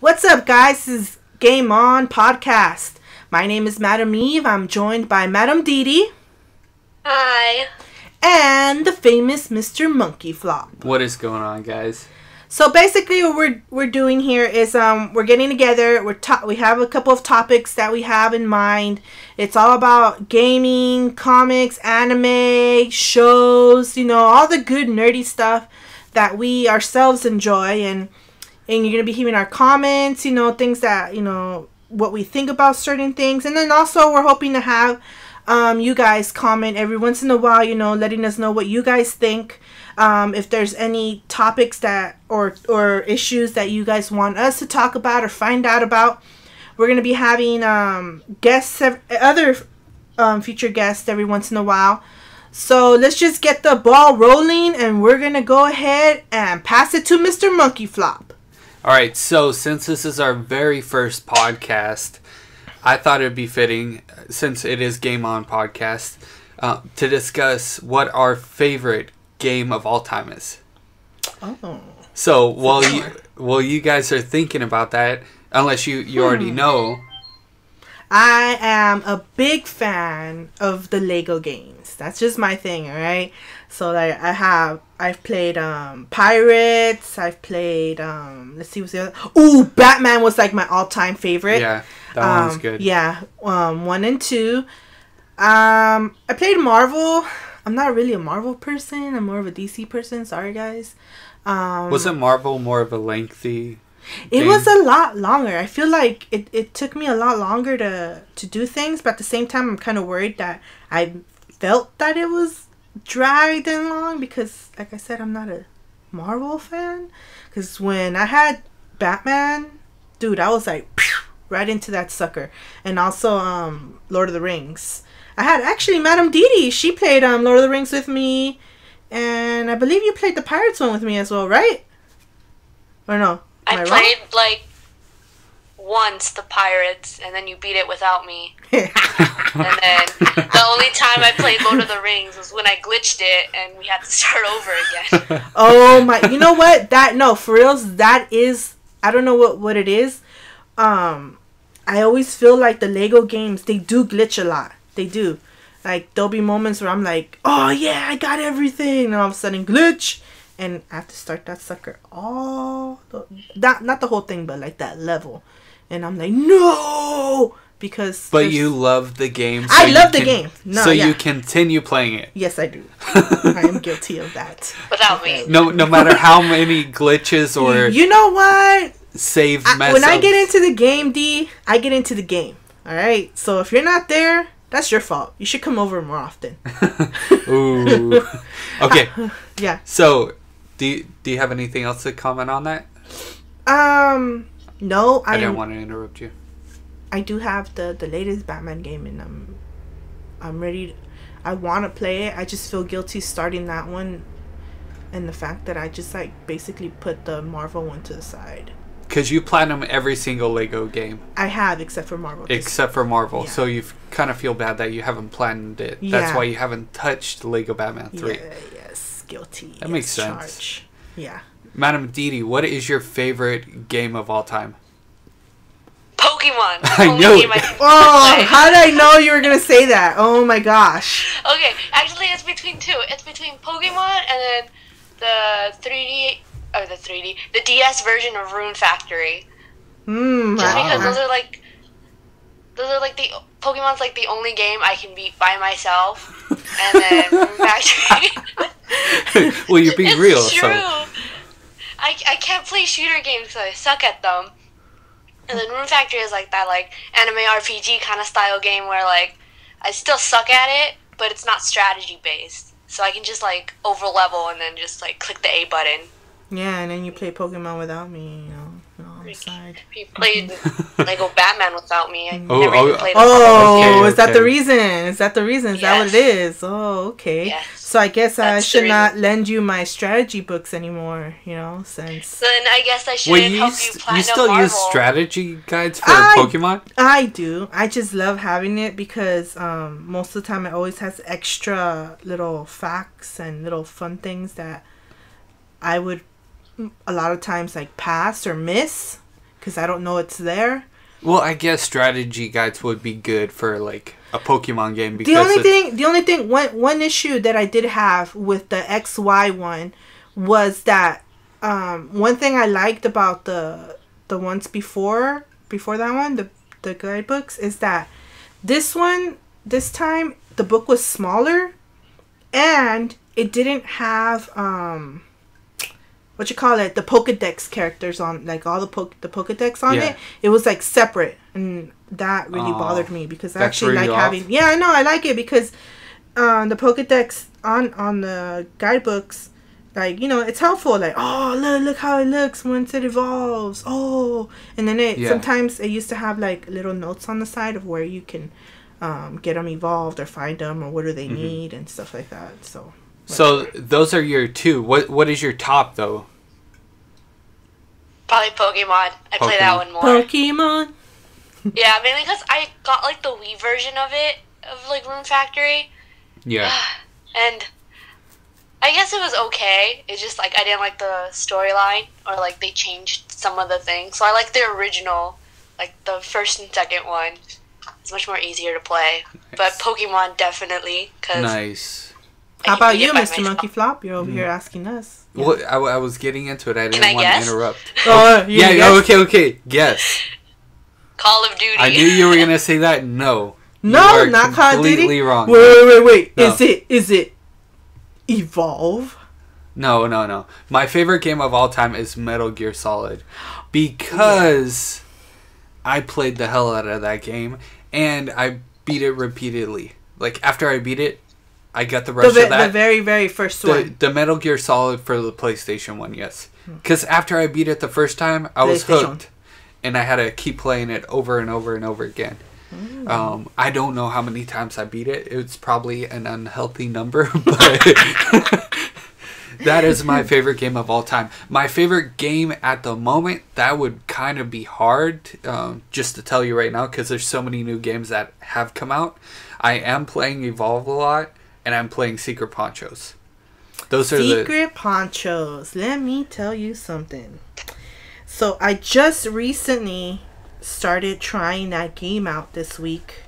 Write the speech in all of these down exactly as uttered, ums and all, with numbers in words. What's up, guys? This is Game On Podcast. My name is Madame Eve. I'm joined by Madame Didi. Hi. And the famous Mister Monkey Flop. What is going on, guys? So basically, what we're we're doing here is um we're getting together. We're to we have a couple of topics that we have in mind. It's all about gaming, comics, anime, shows. You know, all the good nerdy stuff that we ourselves enjoy, and and you're gonna be hearing our comments. You know, things that you know what we think about certain things, and then also we're hoping to have. Um, you guys comment every once in a while, you know, letting us know what you guys think. Um, if there's any topics that or or issues that you guys want us to talk about or find out about, we're gonna be having um, guests, other um, future guests every once in a while. So let's just get the ball rolling, and we're gonna go ahead and pass it to Mister Monkey Flop. All right. So since this is our very first podcast, I thought it would be fitting, since it is Game On Podcast, uh, to discuss what our favorite game of all time is. Oh. So while you, while you guys are thinking about that, unless you, you hmm. already know. I am a big fan of the Lego games. That's just my thing, all right? So like, I have, I've played um, Pirates. I've played, um, let's see what's the other. Ooh, Batman was like my all-time favorite. Yeah. That um, one was good. Yeah, um, one and two. Um, I played Marvel. I'm not really a Marvel person. I'm more of a D C person. Sorry, guys. Um, Wasn't Marvel more of a lengthy It game? Was a lot longer. I feel like it, it took me a lot longer to, to do things. But at the same time, I'm kind of worried that I felt that it was dragged and long. Because, like I said, I'm not a Marvel fan. Because when I had Batman, dude, I was like... Phew! Right into that sucker. And also um, Lord of the Rings. I had actually Madame Didi. She played um, Lord of the Rings with me. And I believe you played the Pirates one with me as well, right? Or no? I, I played wrong? like once the Pirates, and then you beat it without me. And then the only time I played Lord of the Rings was when I glitched it and we had to start over again. Oh my. You know what? That, no, for reals, that is, I don't know what, what it is. Um, I always feel like the Lego games, they do glitch a lot. They do. Like, there'll be moments where I'm like, oh, yeah, I got everything. And all of a sudden, glitch. And I have to start that sucker all... The, not, not the whole thing, but, like, that level. And I'm like, no! Because... But you love the game. So I love the game. No, so yeah. You continue playing it. Yes, I do. I am guilty of that. Without me. No, no matter how many glitches or... You know what? Save mess I, when ups. I get into the game, D, I get into the game. All right. So if you're not there, that's your fault. You should come over more often. Ooh. Okay. Uh, yeah. So, do you, do you have anything else to comment on that? Um. No. I, I didn't want to interrupt you. I do have the the latest Batman game, and I'm I'm ready. To, I want to play it. I just feel guilty starting that one, and the fact that I just like basically put the Marvel one to the side. Because you platinum every single Lego game. I have, except for Marvel. Except for Marvel. Yeah. So you kind of feel bad that you haven't platinumed it. Yeah. That's why you haven't touched Lego Batman three. Yeah, yes, guilty. That yes, makes sense. Charge. Yeah. Madame Didi, what is your favorite game of all time? Pokemon. I knew it. I oh, how did I know you were going to say that? Oh, my gosh. Okay. Actually, it's between two. It's between Pokemon and then the three D... Or the three D, the D S version of Rune Factory. Mm, Just wow. because those are like, those are like the Pokemon's like the only game I can beat by myself, and then Rune Factory. Well, you're being it's real. It's true. So. I I can't play shooter games because I suck at them. And then Rune Factory is like that like anime R P G kind of style game where like I still suck at it, but it's not strategy based, so I can just like over level and then just like click the A button. Yeah, and then you play Pokemon without me, you know, on the side. You played Lego Batman without me. I oh, never oh, played oh okay, okay. Is that the reason? Is that the reason? Is yes. that what it is? Oh, okay. Yes. So I guess That's I should not lend you my strategy books anymore, you know, since... So then I guess I shouldn't well, you help you plan You still Marvel. Use strategy guides for I, Pokemon? I do. I just love having it because um, most of the time it always has extra little facts and little fun things that I would... a lot of times like pass or miss, because I don't know it's there. Well, I guess strategy guides would be good for like a Pokemon game. Because the only thing, the only thing, one one issue that I did have with the X Y one was that um, one thing I liked about the the ones before before that one, the the guidebooks, is that this one this time the book was smaller, and it didn't have um. What you call it? The Pokedex characters on, like all the po the Pokedex on yeah. it. It was like separate, and that really Aww. bothered me because I actually like having. Off. Yeah, I know I like it because um, the Pokedex on on the guidebooks, like you know, it's helpful. Like oh look look how it looks once it evolves. Oh, and then it yeah. sometimes it used to have like little notes on the side of where you can um, get them evolved or find them or what do they mm-hmm. need and stuff like that. So. So those are your two. What What is your top though? Probably Pokemon. I play that one more. Pokemon. Yeah, mainly because I got like the Wii version of it, of like Rune Factory. Yeah. And I guess it was okay. It's just like I didn't like the storyline or like they changed some of the things. So I like the original, like the first and second one. It's much more easier to play. Nice. But Pokemon definitely because. Nice. How about you, Mister Monkey Flop? You're over mm. here asking us. Yeah. Well, I, I was getting into it. I didn't I want guess? to interrupt. oh, yeah. yeah okay. Okay. Guess. Call of Duty. I knew you were gonna say that. No. No, not Call of Duty. Completely wrong. Wait, wait, wait. No. Is it? Is it? Evolve. No, no, no. My favorite game of all time is Metal Gear Solid, because yeah. I played the hell out of that game and I beat it repeatedly. Like after I beat it. I got the rush the, of that. The very, very first the, one. The Metal Gear Solid for the PlayStation one, yes. Because after I beat it the first time, I was hooked. And I had to keep playing it over and over and over again. Mm. Um, I don't know how many times I beat it. It's probably an unhealthy number. But that is my favorite game of all time. My favorite game at the moment, that would kind of be hard um, just to tell you right now. Because there's so many new games that have come out. I am playing Evolve a lot. And I'm playing Secret Ponchos. Those are the Secret Ponchos. Let me tell you something. So I just recently started trying that game out this week.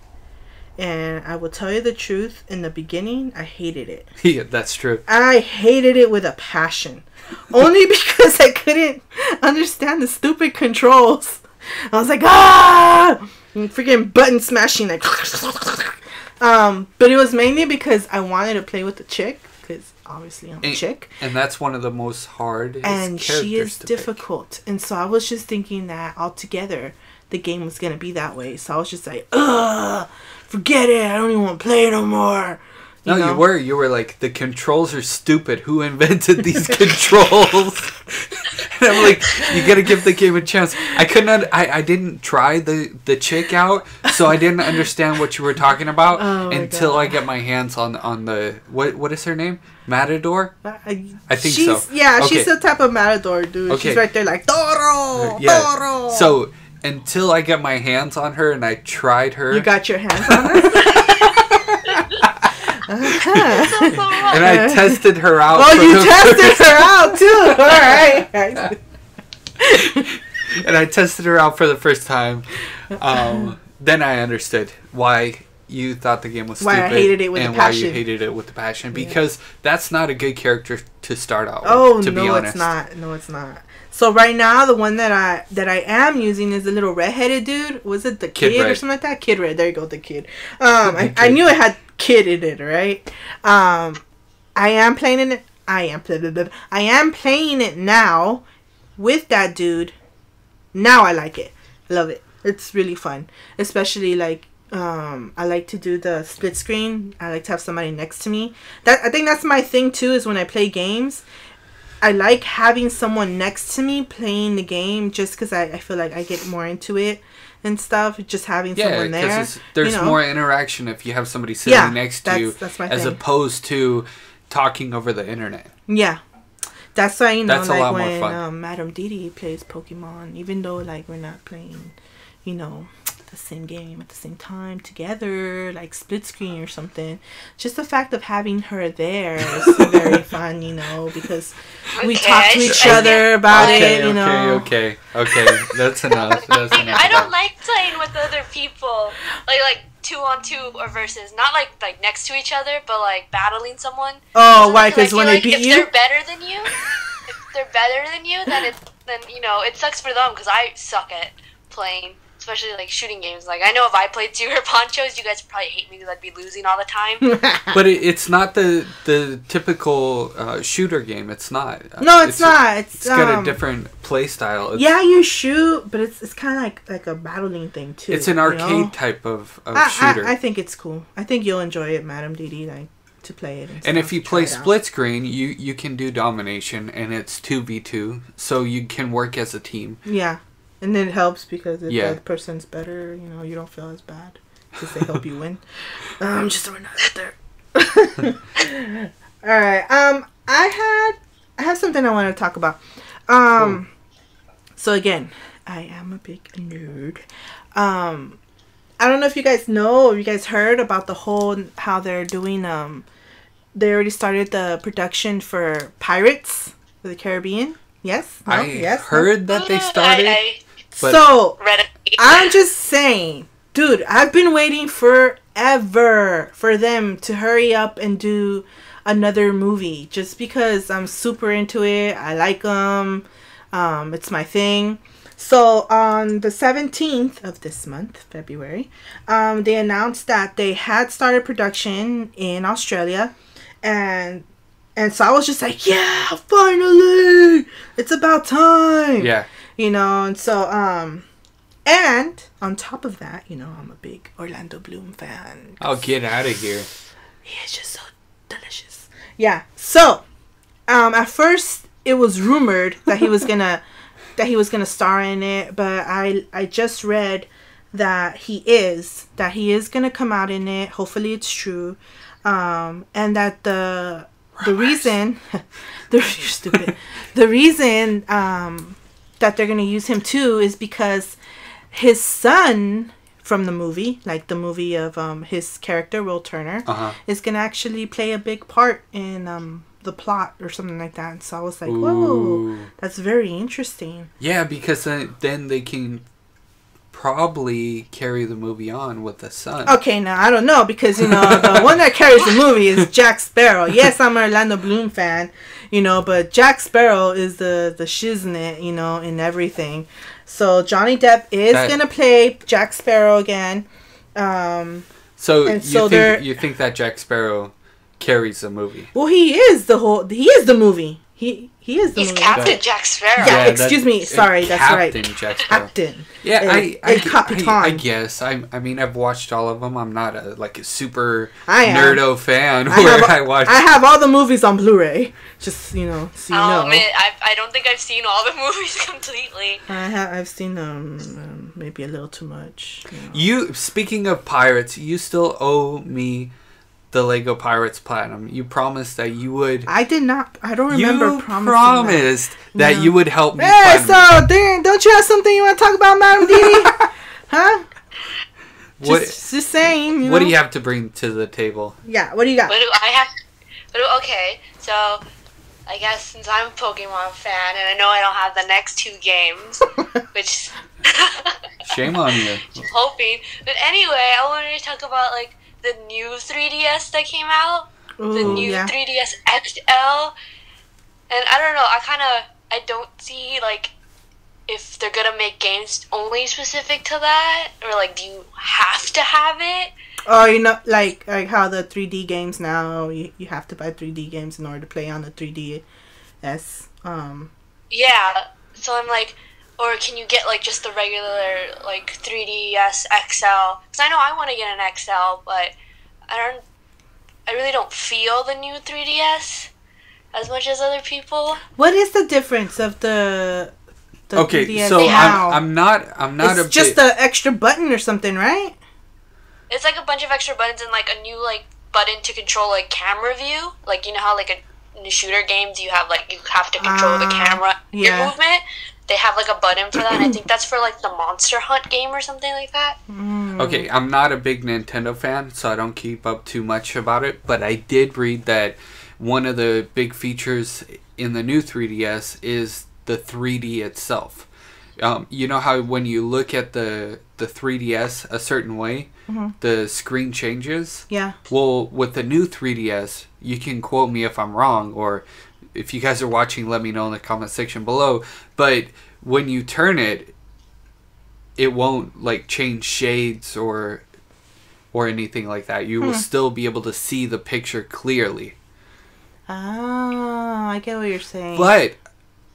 And I will tell you the truth. In the beginning, I hated it. Yeah, that's true. I hated it with a passion. Only because I couldn't understand the stupid controls. I was like, ah! And freaking button smashing. Like... Um, but it was mainly because I wanted to play with a chick, because obviously I'm and, a chick. And that's one of the most hard characters And she is to difficult. Pick. And so I was just thinking that altogether the game was going to be that way. So I was just like, ugh, forget it. I don't even want to play it no more. You no, know? you were. You were like, the controls are stupid. Who invented these controls? And I'm like, you gotta give the game a chance. I couldn't. I, I didn't try the the chick out, so I didn't understand what you were talking about oh until God. I get my hands on on the what what is her name? Matador. I, I think she's, so. Yeah, okay. She's the type of Matador dude. Okay. She's right there like Toro, yeah. Toro. So until I get my hands on her and I tried her. You got your hands on her. Uh-huh. And I tested her out. Oh, well, you tested her out too. All right. And I tested her out for the first time. Um, then I understood why you thought the game was why stupid I hated it with and the passion. why you hated it with the passion. Because yeah. that's not a good character to start out. Oh, with, to no, be honest. it's not. No, it's not. So right now, the one that I that I am using is the little redheaded dude. Was it the kid, kid or something like that? Kid Red. There you go, the kid. Um, the I, kid. I knew it had. Kid in it, right? Um, I am playing it. I am blah, blah, blah, I am playing it now with that dude. Now I like it. I love it. It's really fun, especially like um, I like to do the split screen. I like to have somebody next to me. That I think that's my thing too. Is when I play games, I like having someone next to me playing the game, just because I, I feel like I get more into it. And stuff, just having yeah, someone there. Yeah, because there's you know. more interaction if you have somebody sitting yeah, next to you, that's my as thing. opposed to talking over the internet. Yeah, that's why you know, that's like a lot when more fun. Um, Madame Didi plays Pokemon, even though like we're not playing, you know, the same game at the same time together, like split screen or something. Just the fact of having her there is very fun, you know, because okay, we talk to each I other about okay, it, you okay, know. Okay, okay, okay, that's enough. That's enough. I don't like playing with other people, like like two on two or versus, not like like next to each other, but like battling someone. Oh, why? Because when like they beat if you, they're better than you. If they're better than you, then it's then you know it sucks for them because I suck at playing, especially like shooting games. Like I know if I played Secret Ponchos, you guys would probably hate me because I'd be losing all the time. But it, it's not the the typical uh, shooter game. It's not. No, it's, it's not. A, it's it's um, got a different play style. It's, yeah, you shoot, but it's it's kind of like like a battling thing too. It's an arcade know? type of, of I, shooter. I, I think it's cool. I think you'll enjoy it, Madame Didi. Like. To play it and, and if you play split screen you you can do domination and it's two v two so you can work as a team. Yeah, and it helps because if yeah. the person's better, you know, you don't feel as bad because they help you win. Um just throwing that out there. All right, um I had I have something I want to talk about. um cool. So again, I am a big nerd. um I don't know if you guys know or you guys heard about the whole how they're doing um they already started the production for Pirates of the Caribbean. Yes. No? I yes, heard no? that they started. I, I so I'm just saying, dude, I've been waiting forever for them to hurry up and do another movie just because I'm super into it. I like them. Um it's my thing. So on the seventeenth of this month, February, um, they announced that they had started production in Australia. And and so I was just like, yeah, finally, it's about time. Yeah. You know, and so, um, and on top of that, you know, I'm a big Orlando Bloom fan. Oh, get out of here. He is just so delicious. Yeah. So um, at first it was rumored that he was going to. that he was gonna star in it, but I I just read that he is that he is gonna come out in it. Hopefully it's true, um, and that the the reason the you're stupid the reason um, that they're gonna use him too is because his son from the movie, like the movie of um, his character Will Turner, uh-huh. is gonna actually play a big part in. Um, the plot or something like that. And so I was like, whoa, ooh. That's very interesting. Yeah, because then, then they can probably carry the movie on with the son. Okay, now I don't know because, you know, the one that carries the movie is Jack Sparrow. Yes, I'm an Orlando Bloom fan, you know, but Jack Sparrow is the, the shiznit, you know, in everything. So Johnny Depp is that... going to play Jack Sparrow again. Um, so and you, so think, you think that Jack Sparrow... carries the movie. Well, he is the whole. He is the movie. He he is the He's movie. He's Captain but, Jack Sparrow. Yeah, yeah excuse me. Sorry, that's Captain right. Captain Jack Sparrow. Captain. Yeah, I I, I, I I guess. I I mean, I've watched all of them. I'm not a like a super nerdo fan I where have, I watch. I have all the movies on Blu-ray. Just you know, so you oh, know. Man, I I don't think I've seen all the movies completely. I have. I've seen um, um maybe a little too much. You, know. you speaking of pirates, you still owe me. The Lego Pirates Platinum. You promised that you would. I did not. I don't remember. You promised that, that no. you would help me. Hey, so Dan, don't you have something you want to talk about, Madame Didi? Huh? What? Just, just saying. You what know? do you have to bring to the table? Yeah. What do you got? What do I have? What do, okay, so I guess since I'm a Pokemon fan and I know I don't have the next two games, which shame on you. I'm hoping, but anyway, I wanted to talk about like. The new three D S that came out, Ooh, the new yeah. three D S X L, and I don't know. I kind of I don't see like if they're gonna make games only specific to that, or like do you have to have it? Oh, you know, like like how the three D games now you you have to buy three D games in order to play on the three D S. Um. Yeah. So I'm like. Or can you get, like, just the regular, like, three D S X L? Because I know I want to get an X L, but I don't... I really don't feel the new three D S as much as other people. What is the difference of the, the okay, three D S so now? I'm, I'm not... I'm not it's a just an extra button or something, right? It's, like, a bunch of extra buttons and, like, a new, like, button to control, like, camera view. Like, you know how, like, a, in a shooter game, do you have, like, you have to control uh, the camera, yeah. your movement... They have like a button for that, and I think that's for like the Monster Hunt game or something like that. Mm. Okay, I'm not a big Nintendo fan, so I don't keep up too much about it, but I did read that one of the big features in the new three D S is the three D itself. Um, you know how when you look at the the three D S a certain way, mm-hmm. the screen changes? Yeah. Well, with the new three D S, you can quote me if I'm wrong, or if you guys are watching, let me know in the comment section below. But when you turn it, it won't like change shades or or anything like that. You hmm. will still be able to see the picture clearly. Oh, I get what you're saying. But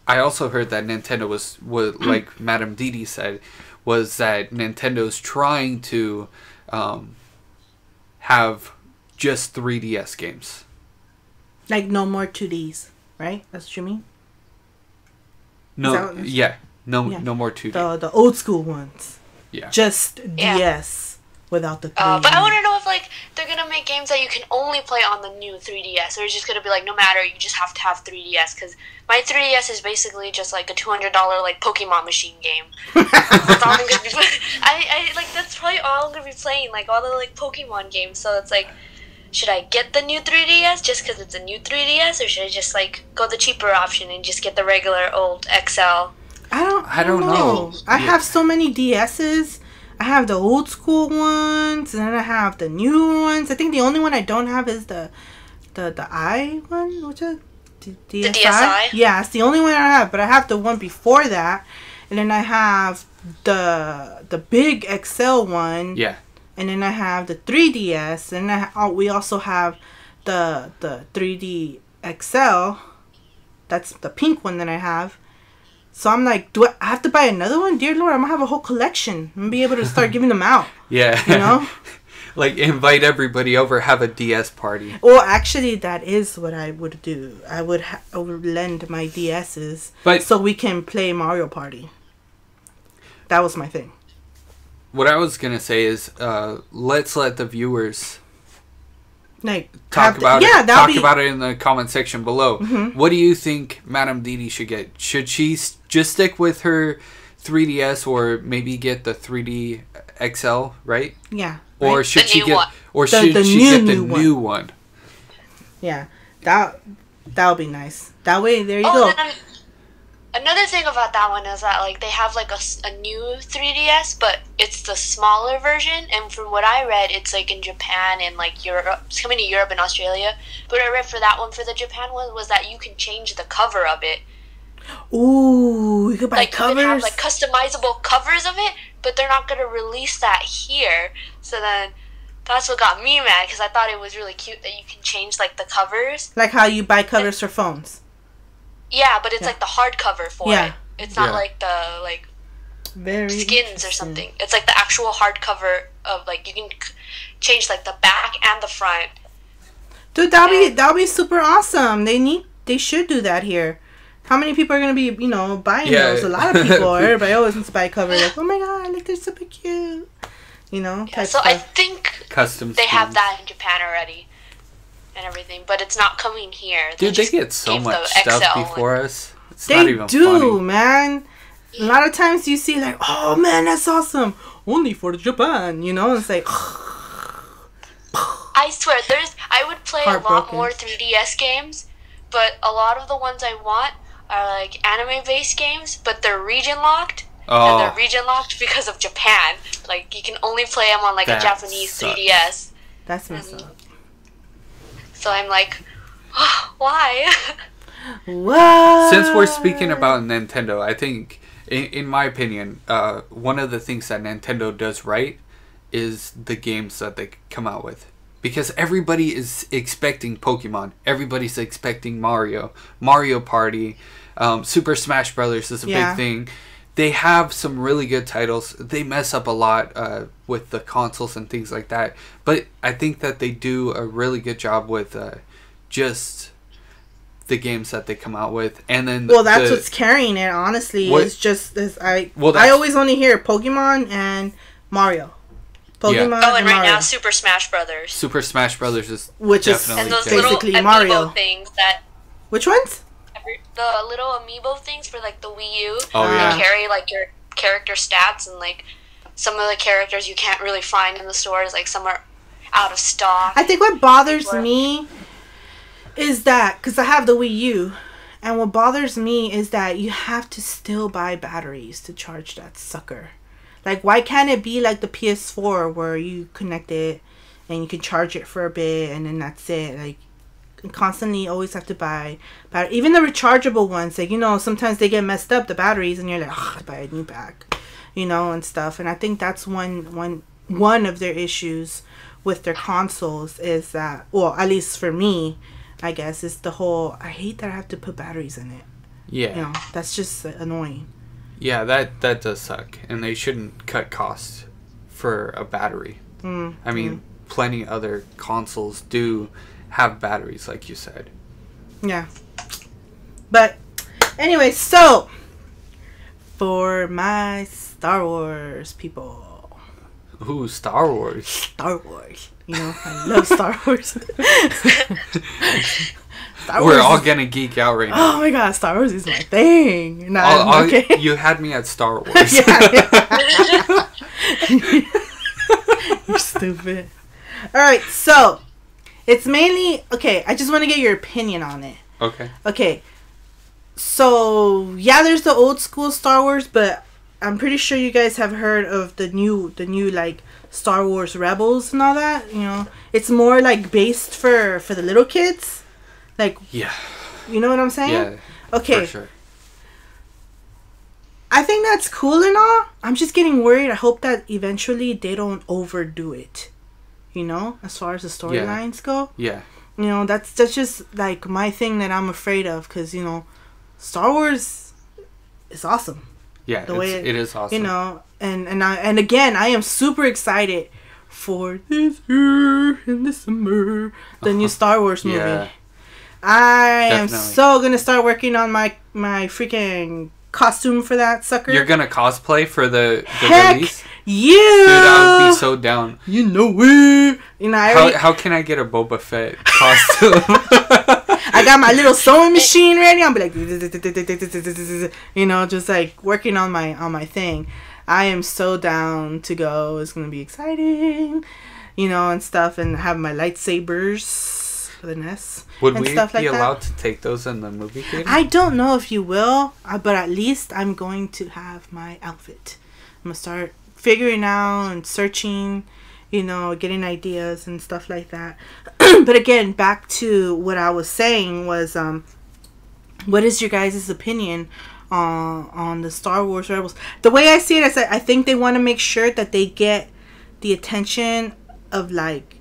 I also heard that Nintendo was, was like Madame Didi said, was that Nintendo's trying to um, have just three D S games. Like no more two Ds, right? That's what you mean? No, yeah. No yeah. no more two D. The, the old school ones. Yeah. Just yeah. D S without the three D. Uh, but I want to know if like they're going to make games that you can only play on the new three D S, or it's just going to be like, no matter, you just have to have three D S, because my three D S is basically just like a two hundred dollars like Pokemon machine game. That's all I'm going to be playing. I, I, like, that's probably all I'm going to be playing, like all the like Pokemon games, so it's like, should I get the new three D S just because it's a new three D S, or should I just like go the cheaper option and just get the regular old X L? I don't. I don't know. know. I yeah. have so many D Ss. I have the old school ones, and then I have the new ones. I think the only one I don't have is the, the the I one, which is D S I. The D S I. Yeah, it's the only one I have. But I have the one before that, and then I have the the big X L one. Yeah. And then I have the three D S, and I, oh, we also have the the three D X L. That's the pink one that I have. So I'm like, do I have to buy another one? Dear Lord, I'm going to have a whole collection. I'm going to be able to start giving them out. Yeah. You know? Like, invite everybody over, have a D S party. Well, actually, that is what I would do. I would, ha I would lend my D Ss but so we can play Mario Party. That was my thing. What I was going to say is, uh, let's let the viewers like, talk about to, yeah, it. Talk be... about it in the comment section below. Mm-hmm. What do you think Madame Didi should get? Should she just stick with her three D S, or maybe get the three D X L, right? Yeah. Or right. should the she get one. or the, should the she new, get the new one. new one? Yeah. That that would be nice. That way, there you oh, go. Then another thing about that one is that like they have like a, a new three D S, but it's the smaller version, and from what I read, it's like in Japan and like Europe. It's coming to Europe and Australia. But what I read for that one, for the Japan one, was that you can change the cover of it. Ooh, you could buy like, covers? You can have like customizable covers of it, but they're not going to release that here. So then that's what got me mad, because I thought it was really cute that you can change like the covers. Like how you buy covers and for phones. Yeah, but it's yeah. like the hardcover for yeah. it. It's not yeah. like the like Very skins or something. It's like the actual hardcover of like you can change like the back and the front. Dude, that'll and be that'll be super awesome. They need they should do that here. How many people are gonna be you know buying yeah. those? A lot of people. Everybody always wants to buy a cover. Like, oh my god, look, they're super cute. You know. Yeah, so stuff. I think custom. They skins. have that in Japan already. And everything, but it's not coming here. They Dude, they get so much stuff X L before and... us. It's they not even do, funny. man. A lot of times you see like, oh man, that's awesome. Only for Japan, you know. It's like, I swear, there's. I would play a lot more three D S games, but a lot of the ones I want are like anime-based games, but they're region locked. Oh. And they're region locked because of Japan. Like you can only play them on like that a Japanese sucks. three D S. That's messed up. So I'm like, oh, why? What? Since we're speaking about Nintendo, I think, in, in my opinion, uh, one of the things that Nintendo does right is the games that they come out with. Because everybody is expecting Pokemon. Everybody's expecting Mario. Mario Party. Um, Super Smash Brothers is a yeah. big thing. They have some really good titles. They mess up a lot uh, with the consoles and things like that. But I think that they do a really good job with uh, just the games that they come out with. And then well, that's the, what's carrying it, honestly. What, it's just is I well, I always only hear Pokemon and Mario. Pokemon yeah. Oh, and, and right Mario. now Super Smash Brothers. Super Smash Brothers is Which is definitely and those basically little Mario things that Which ones? the little amiibo things for like the Wii U. Oh yeah. They carry like your character stats, and like some of the characters you can't really find in the stores. Like some are out of stock. I think what bothers me is that, because I have the Wii U, and what bothers me is that you have to still buy batteries to charge that sucker. Like, why can't it be like the P S four where you connect it and you can charge it for a bit and then that's it? Like, constantly always have to buy battery. Even the rechargeable ones, like, you know, sometimes they get messed up, the batteries, and you're like, oh, buy a new pack, you know, and stuff. And I think that's one, one, one of their issues with their consoles is that, well, at least for me, I guess, is the whole, I hate that I have to put batteries in it. Yeah. You know, that's just annoying. Yeah, that, that does suck. And they shouldn't cut costs for a battery. Mm. I mean, mm. plenty of other consoles do have batteries, like you said. Yeah. But anyway, so for my Star Wars people. Ooh, Star Wars. Star Wars. You know, I love Star Wars. Star We're Wars all is... gonna geek out right now. Oh my god, Star Wars is my thing. Nah, I'll, I'll, okay. You had me at Star Wars. yeah, yeah. You're stupid. All right, so it's mainly okay. I just want to get your opinion on it. Okay. Okay. So yeah, there's the old school Star Wars, but I'm pretty sure you guys have heard of the new, the new like Star Wars Rebels and all that. You know, it's more like based for for the little kids. Like, yeah, you know what I'm saying? Yeah, okay. For sure. I think that's cool and all. I'm just getting worried. I hope that eventually they don't overdo it, you know, as far as the storylines yeah. go. Yeah. You know, that's that's just like my thing that I'm afraid of, because, you know, Star Wars is awesome. Yeah, the way it, it is awesome. You know, and and I, and again, I am super excited for this year in the summer, the uh-huh. new Star Wars movie. Yeah. I Definitely. am so gonna start working on my my freaking costume for that sucker. You're gonna cosplay for the, the Heck release? Yeah, dude, I would be so down. You know it. You know, I how, already... how can I get a Boba Fett costume? I got my little sewing machine ready. I'll be like, you know, just like working on my on my thing. I am so down to go. It's gonna be exciting, you know, and stuff, and have my lightsabers. For the N E S Would and we stuff like be allowed that. to take those in the movie theater? I don't know if you will, uh, but at least I'm going to have my outfit. I'm gonna start figuring out and searching, you know, getting ideas and stuff like that. But again, back to what I was saying was, um, what is your guys' opinion on on the Star Wars Rebels? The way I see it is, I, I think they want to make sure that they get the attention of like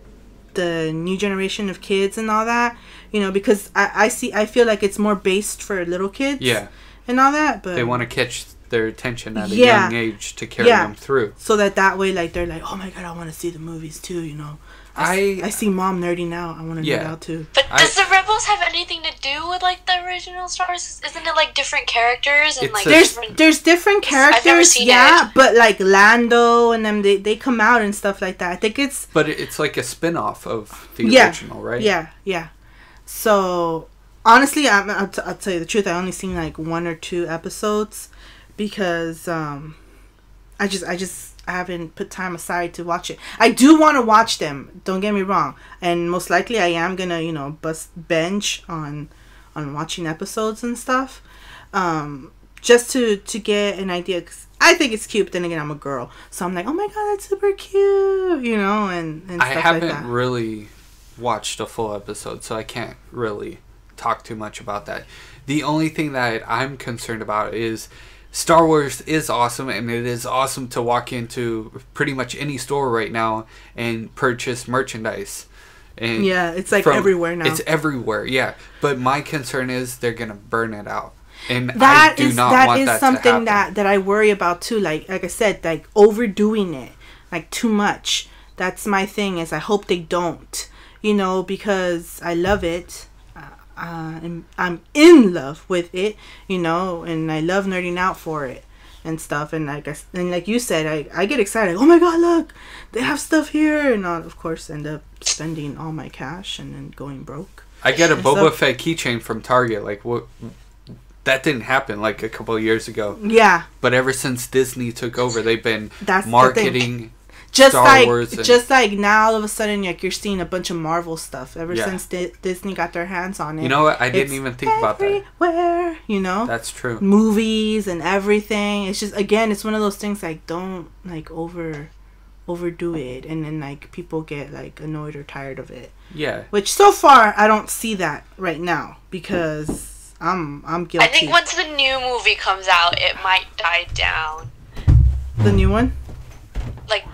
the new generation of kids and all that, you know, because I, I see I feel like it's more based for little kids, yeah, and all that, but they want to catch their attention at a yeah, young age to carry yeah. them through, so that that way, like, they're like, oh my god, I want to see the movies too, you know. I I, I see mom nerding out. I want to yeah. nerd out too. But does I, the Rebels have anything to do with like the original Star Wars? Isn't it like different characters and like a, there's different, there's different characters? I've never seen yeah, it. But like Lando and them, they they come out and stuff like that. I think it's but it's like a spin off of the yeah, original, right? Yeah, yeah. So honestly, I'm, I'll, t- I'll tell you the truth. I only seen like one or two episodes because um, I just I just. I haven't put time aside to watch it. I do want to watch them. Don't get me wrong. And most likely I am going to, you know, bust bench on on watching episodes and stuff. Um, just to, to get an idea. Cause I think it's cute. But then again, I'm a girl. So I'm like, oh my God, that's super cute. You know, and, and stuff like that. I haven't really watched a full episode. So I can't really talk too much about that. The only thing that I'm concerned about is... Star Wars is awesome, and it is awesome to walk into pretty much any store right now and purchase merchandise. And yeah, it's like from, everywhere now. It's everywhere, yeah. But my concern is they're going to burn it out. And that I do is, not that want is that something to happen. That, that I worry about too. Like like I said, like overdoing it, like too much. That's my thing, is I hope they don't, you know, because I love it. Uh, I'm, I'm in love with it, you know, and I love nerding out for it and stuff. And like, I, and like you said, I, I get excited. Oh my God, look, they have stuff here. And I'll, of course, end up spending all my cash and then going broke. I get a Boba Fett keychain from Target. Like, what? that didn't happen like a couple of years ago. Yeah. But ever since Disney took over, they've been That's marketing just Star like, Wars. And just like now, all of a sudden, like you're seeing a bunch of Marvel stuff ever yeah. since Di- Disney got their hands on it. You know what? I didn't it's even think about that. Everywhere, you know? That's true. Movies and everything. It's just, again, it's one of those things like don't like over... overdo it, and then like people get like annoyed or tired of it. Yeah. Which so far I don't see that right now because I'm I'm guilty. I think once the new movie comes out, it might die down. The new one? Like,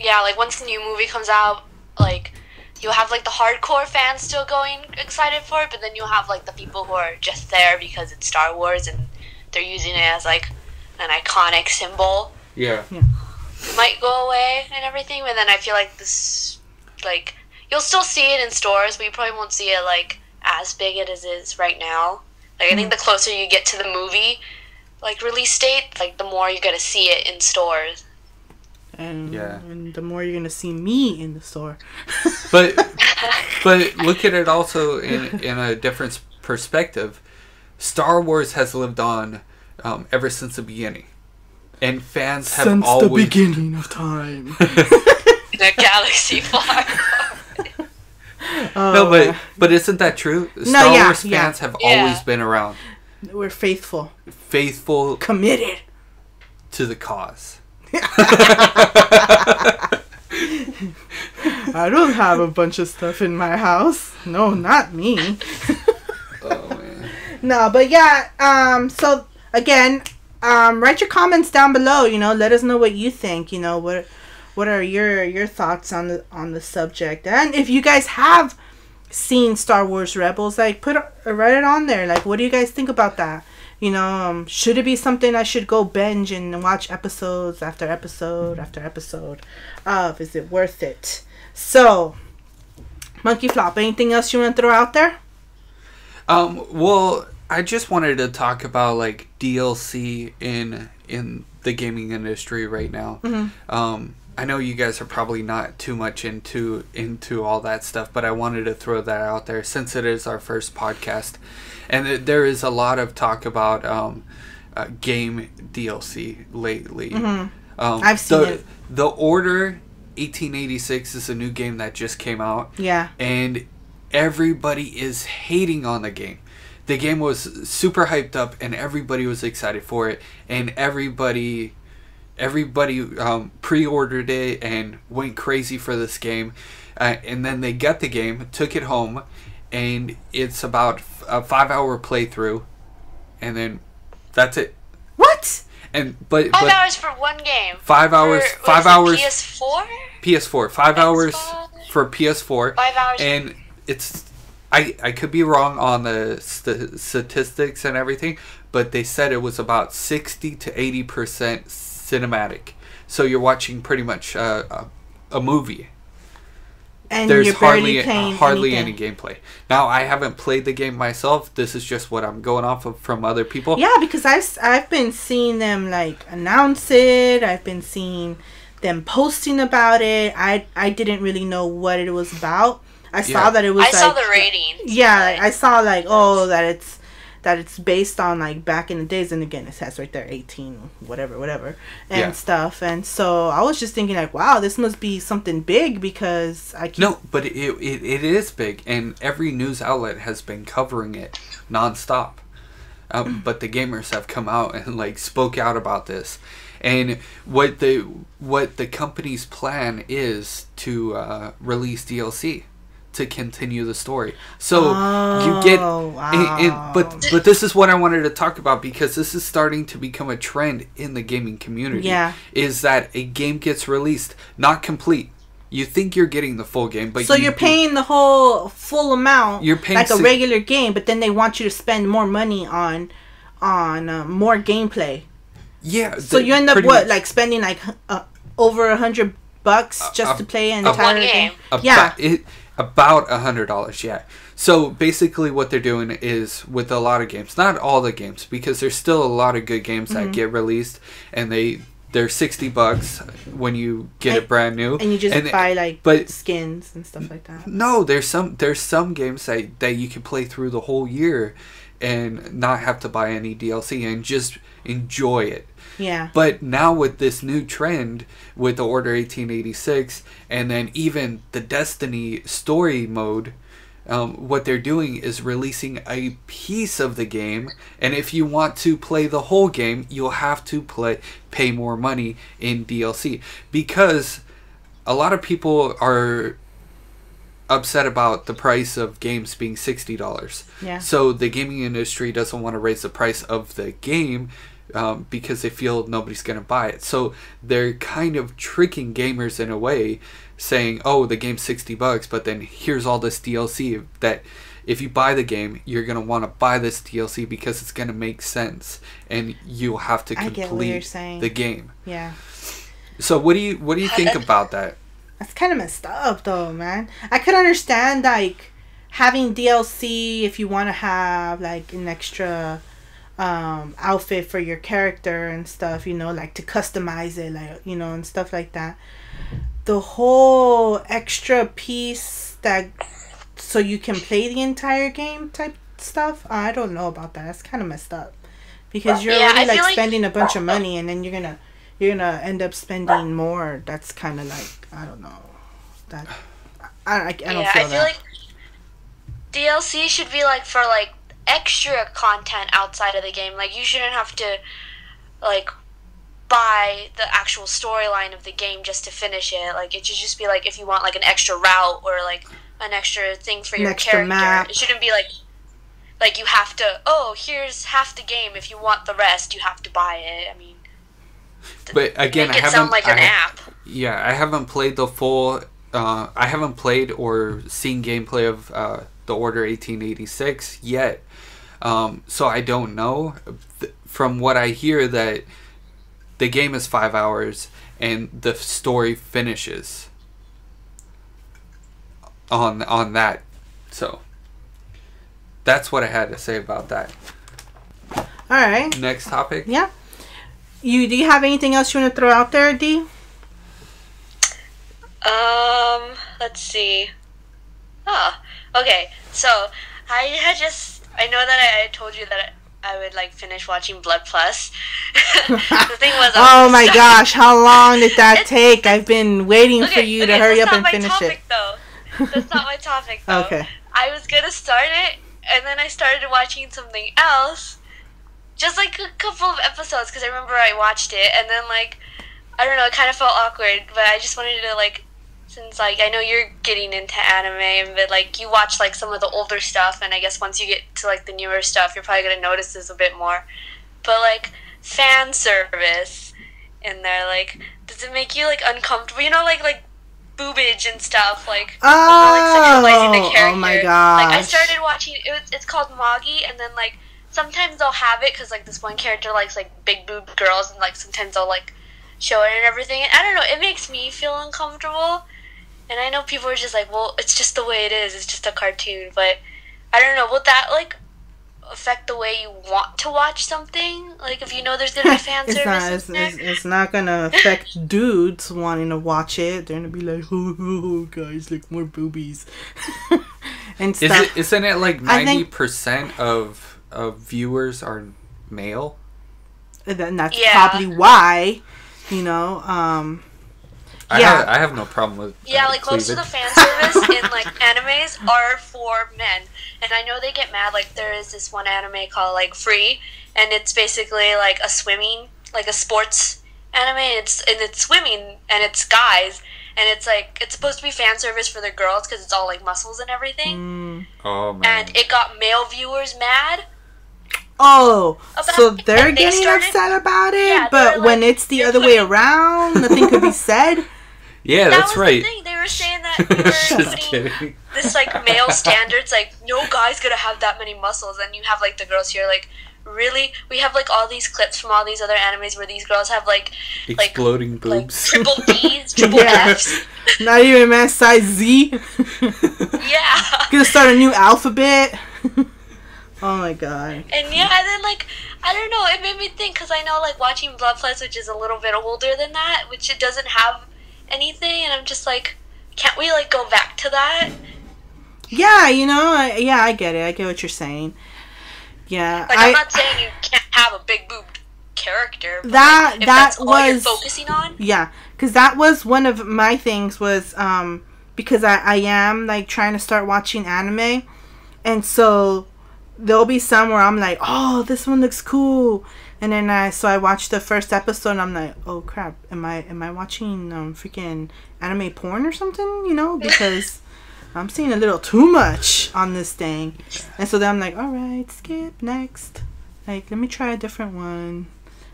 yeah, like once the new movie comes out, like you'll have like the hardcore fans still going excited for it, but then you'll have like the people who are just there because it's Star Wars and they're using it as like an iconic symbol. Yeah. Yeah. Might go away and everything, and then I feel like this, like, you'll still see it in stores, but you probably won't see it, like, as big as it is right now. Like, mm-hmm. I think the closer you get to the movie, like, release date, like, the more you're going to see it in stores. And, yeah. and the more you're going to see me in the store. But but look at it also in, in a different perspective. Star Wars has lived on um, ever since the beginning. And fans have Since always... Since the beginning of time. In a galaxy far away. Uh, no, but, but isn't that true? No, Star yeah, Wars fans yeah. have yeah. always been around. We're faithful. Faithful. Committed. To the cause. I don't have a bunch of stuff in my house. No, not me. Oh, man. No, but yeah, um, so, again... Um, write your comments down below, you know, let us know what you think, you know, what what are your your thoughts on the on the subject. And if you guys have seen Star Wars Rebels, like put write it on there, like what do you guys think about that, you know? Um, should it be something I should go binge and watch episodes after episode after episode of? Is it worth it? So Monkey Flop, anything else you want to throw out there? Um well, I just wanted to talk about like D L C in in the gaming industry right now. Mm-hmm. Um, I know you guys are probably not too much into into all that stuff, but I wanted to throw that out there since it is our first podcast, and th- there is a lot of talk about um, uh, game D L C lately. Mm-hmm. Um, I've seen the, it. The Order eighteen eighty-six is a new game that just came out. Yeah, and everybody is hating on the game. The game was super hyped up, and everybody was excited for it, and everybody, everybody um, pre-ordered it and went crazy for this game, uh, and then they got the game, took it home, and it's about f- a five-hour playthrough, and then that's it. What? And but five but hours for one game. Five hours. For, five hours. P S four. P S four. Five Xbox? Hours for P S four. Five hours. And it's. I, I could be wrong on the st- statistics and everything, but they said it was about sixty to eighty percent cinematic. So you're watching pretty much uh, a, a movie. And there's you're hardly a, hardly anything. Any gameplay. Now, I haven't played the game myself. This is just what I'm going off of from other people. Yeah, because I've, I've been seeing them like announce it. I've been seeing them posting about it. I, I didn't really know what it was about. I saw yeah. that it was. I like, saw the ratings. Yeah, like, I saw like oh that it's that it's based on like back in the days, and again it says right there eighteen whatever whatever and yeah. stuff, and so I was just thinking like wow this must be something big because I keep no but it it, it is big, and every news outlet has been covering it nonstop. Um, but the gamers have come out and like spoke out about this, and what the what the company's plan is to uh, release D L C. To continue the story, so oh, you get, wow. and, and, but but this is what I wanted to talk about because this is starting to become a trend in the gaming community. Yeah, is that a game gets released not complete? You think you're getting the full game, but so you, you're paying the whole full amount. You're paying like a regular game, but then they want you to spend more money on on uh, more gameplay. Yeah, so the, you end up what much. like spending like uh, over a hundred bucks just uh, to play an uh, entire game. Uh, yeah. It, About a hundred dollars, yeah. So basically, what they're doing is with a lot of games, not all the games, because there's still a lot of good games mm-hmm. that get released, and they they're sixty bucks when you get and, it brand new, and you just and, buy like but, skins and stuff like that. No, there's some there's some games that that you can play through the whole year, and not have to buy any D L C and just enjoy it. Yeah. But now with this new trend with the Order eighteen eighty-six and then even the Destiny story mode, um, what they're doing is releasing a piece of the game, and if you want to play the whole game, you'll have to play pay more money in D L C, because a lot of people are upset about the price of games being sixty dollars. Yeah. So the gaming industry doesn't want to raise the price of the game, Um, because they feel nobody's going to buy it. So they're kind of tricking gamers in a way, saying, oh, the game's sixty bucks, but then here's all this D L C that if you buy the game, you're going to want to buy this D L C because it's going to make sense and you'll have to complete the game. Yeah. So what do you, what do you think about that? That's kind of messed up though, man. I could understand like having D L C if you want to have like an extra um outfit for your character and stuff, you know, like to customize it, like, you know, and stuff like that. The whole extra piece that so you can play the entire game type stuff, I don't know about that. That's kind of messed up, because you're yeah, already I like spending like... a bunch of money, and then you're gonna you're gonna end up spending more. That's kind of like, I don't know, that I, I, I don't yeah, feel I feel that. Like D L C should be like for like extra content outside of the game. Like, you shouldn't have to like buy the actual storyline of the game just to finish it. Like, it should just be like if you want like an extra route or like an extra thing for your Next character map. It shouldn't be like like you have to, oh, here's half the game, if you want the rest you have to buy it. I mean, but again, I haven't like an I have, app. Yeah, I haven't played the full uh I haven't played or seen gameplay of uh The Order eighteen eighty-six yet, um, so I don't know. Th from what I hear, that the game is five hours and the story finishes on on that. So that's what I had to say about that. All right. Next topic. Yeah. You do you have anything else you want to throw out there, Dee? Um. Let's see. Huh. Okay, so I had just, I know that I, I told you that I would like finish watching Blood Plus. The thing was, oh my stuck. gosh, how long did that it's, take? I've been waiting okay, for you okay, to hurry up and finish topic, it. Though. That's not my topic though. Okay. I was gonna start it, and then I started watching something else, just like a couple of episodes, because I remember I watched it, and then like, I don't know, it kind of felt awkward, but I just wanted to like, since like I know you're getting into anime, but like you watch like some of the older stuff, and I guess once you get to like the newer stuff, you're probably gonna notice this a bit more. But like fan service in there, like, does it make you like uncomfortable? You know, like like boobage and stuff, like oh, you know, like, sexualizing the character. Oh my god! Like I started watching. It was, it's called Moggy, and then like sometimes they'll have it because like this one character likes like big boob girls, and like sometimes they'll like show it and everything. And I don't know, it makes me feel uncomfortable. And I know people are just like, well, it's just the way it is. It's just a cartoon. But I don't know. Will that, like, affect the way you want to watch something? Like, if you know there's going to be fan service not, it's, it's, it's not going to affect dudes wanting to watch it. They're going to be like, oh, oh, oh, guys, like, more boobies. And stuff. Is it, isn't it, like, ninety percent of, of viewers are male? And that's yeah. probably why, you know, um... I, yeah. have, I have no problem with that. Yeah, like, cleavage. Most of the fan service in, like, animes are for men. And I know they get mad. Like, there is this one anime called, like, Free. And it's basically, like, a swimming, like, a sports anime. And it's, and it's swimming, and it's guys. And it's, like, it's supposed to be fan service for the girls because it's all, like, muscles and everything. Mm. Oh, man. And it got male viewers mad. Oh, so they're getting they started, upset about it? Yeah, but like, when it's the other putting... way around, nothing could be said? Yeah, that that's was right. The thing. They were saying that they were putting kidding. this like male standards, like no guy's gonna have that many muscles, and you have like the girls here, like really, we have like all these clips from all these other animes where these girls have like exploding like, boobs, like, triple D's, triple yeah. F's, not even man size Z. Yeah, gonna start a new alphabet. Oh my god. And yeah, and then like, I don't know, it made me think, because I know like watching Blood Plus, which is a little bit older than that, which it doesn't have anything, and I'm just like, can't we like go back to that? Yeah, you know, I, yeah, I get it. I get what you're saying. Yeah. Like, I, I'm not saying you can't have a big boob character, but that, if that that's all was, you're focusing on. Yeah, because that was one of my things was, um, because I, I am, like, trying to start watching anime, and so there'll be some where I'm like, oh, this one looks cool, and then I, so I watched the first episode, and I'm like, oh, crap, am I, am I watching, um, freaking anime porn or something, you know, because... I'm seeing a little too much on this thing. And so then I'm like, all right, skip, next. Like, let me try a different one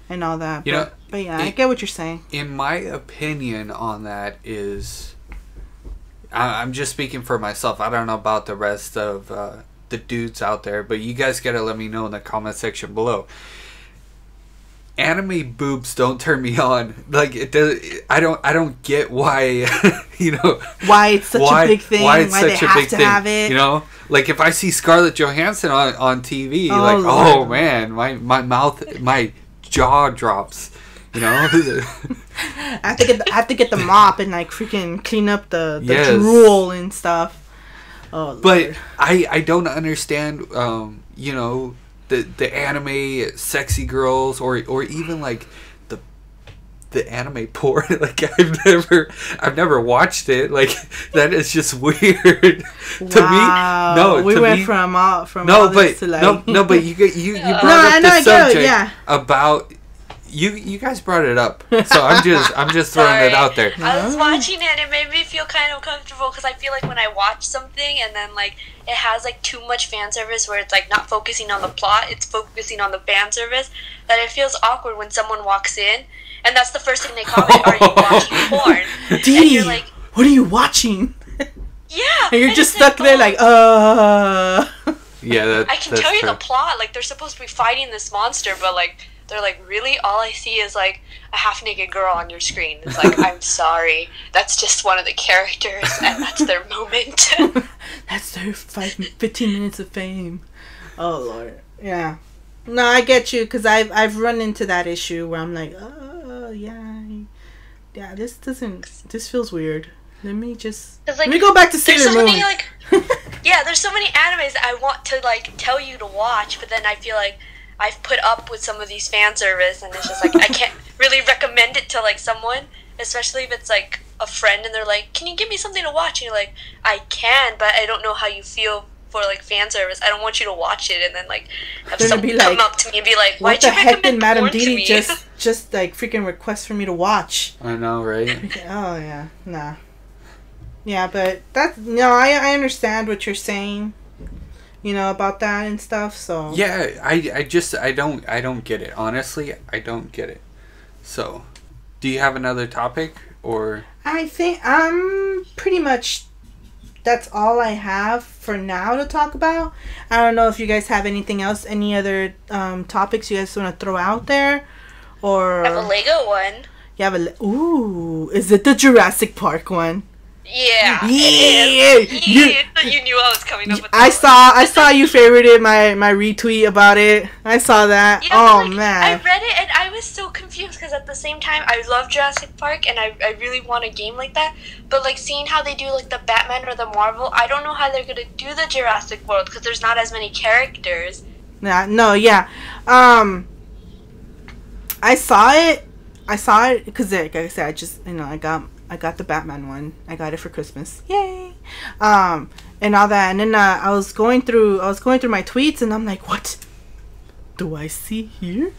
and all that. You but, know, but, yeah, in, I get what you're saying. In my opinion on that is, I, I'm just speaking for myself. I don't know about the rest of uh, the dudes out there, but you guys got to let me know in the comment section below. Anime boobs don't turn me on. Like, it does. I don't. I don't get why. You know why it's such why, a big thing. Why it's why such they a have big to thing. Have it. You know, like if I see Scarlett Johansson on on T V, oh, like Lord. oh man, my my mouth, my jaw drops. You know. I have to get. The, I have to get the mop and like freaking clean up the, the yes. drool and stuff. Oh, but Lord. I I don't understand. Um, you know. The, the anime sexy girls or or even like the the anime porn. Like I've never I've never watched it. Like that is just weird. Wow. To me, no. We to went me, from all from no, all this but, to like no, no, but you you you brought no, up the subject it, yeah. about you you guys brought it up. So I'm just I'm just throwing Sorry. it out there. I was watching it. It made me feel kind of uncomfortable because I feel like when I watch something and then like. It has like too much fan service where it's like not focusing on the plot, it's focusing on the fan service, that it feels awkward when someone walks in and that's the first thing they comment, are you watching porn? Didi, and you're like, what are you watching? Yeah. And you're just stuck like, there like, uh. Yeah, that, I can that's tell you true. the plot, like they're supposed to be fighting this monster, but like, they're like, really? All I see is like a half-naked girl on your screen. It's like, I'm sorry. That's just one of the characters, and that's their moment. That's their five, fifteen minutes of fame. Oh Lord, yeah. No, I get you, cause I've I've run into that issue where I'm like, oh yeah, yeah. This doesn't. This feels weird. Let me just. Like, let me go back to Sailor Moon. Many, like, yeah, there's so many animes that I want to like tell you to watch, but then I feel like. I've put up with some of these fan service, and it's just like I can't really recommend it to like someone, especially if it's like a friend, and they're like, "Can you give me something to watch?" And you're like, "I can, but I don't know how you feel for like fan service. I don't want you to watch it." And then like have someone be like, come up to me and be like, "Why the heck did Madame Didi just just like freaking request for me to watch?" I know, right? Oh yeah, nah, yeah, but that's no, I I understand what you're saying. You know about that and stuff, so yeah, I, I just I don't I don't get it, honestly. I don't get it. So do you have another topic? Or I think um pretty much that's all I have for now to talk about. I don't know if you guys have anything else, any other um topics you guys want to throw out there. Or I have a Lego one. You have a ooh, is it the Jurassic Park one? Yeah, yeah, it is. You, you, you knew I was coming up with that. I saw, I saw you favorited my, my retweet about it. I saw that. You know, oh, like, man. I read it, and I was so confused, because at the same time, I love Jurassic Park, and I, I really want a game like that. But, like, seeing how they do, like, the Batman or the Marvel, I don't know how they're going to do the Jurassic World, because there's not as many characters. Nah, no, yeah. Um, I saw it. I saw it, because, like I said, I just, you know, I got... I got the Batman one. I got it for Christmas. Yay! Um, and all that. And then uh, I was going through, I was going through my tweets, and I'm like, what do I see here?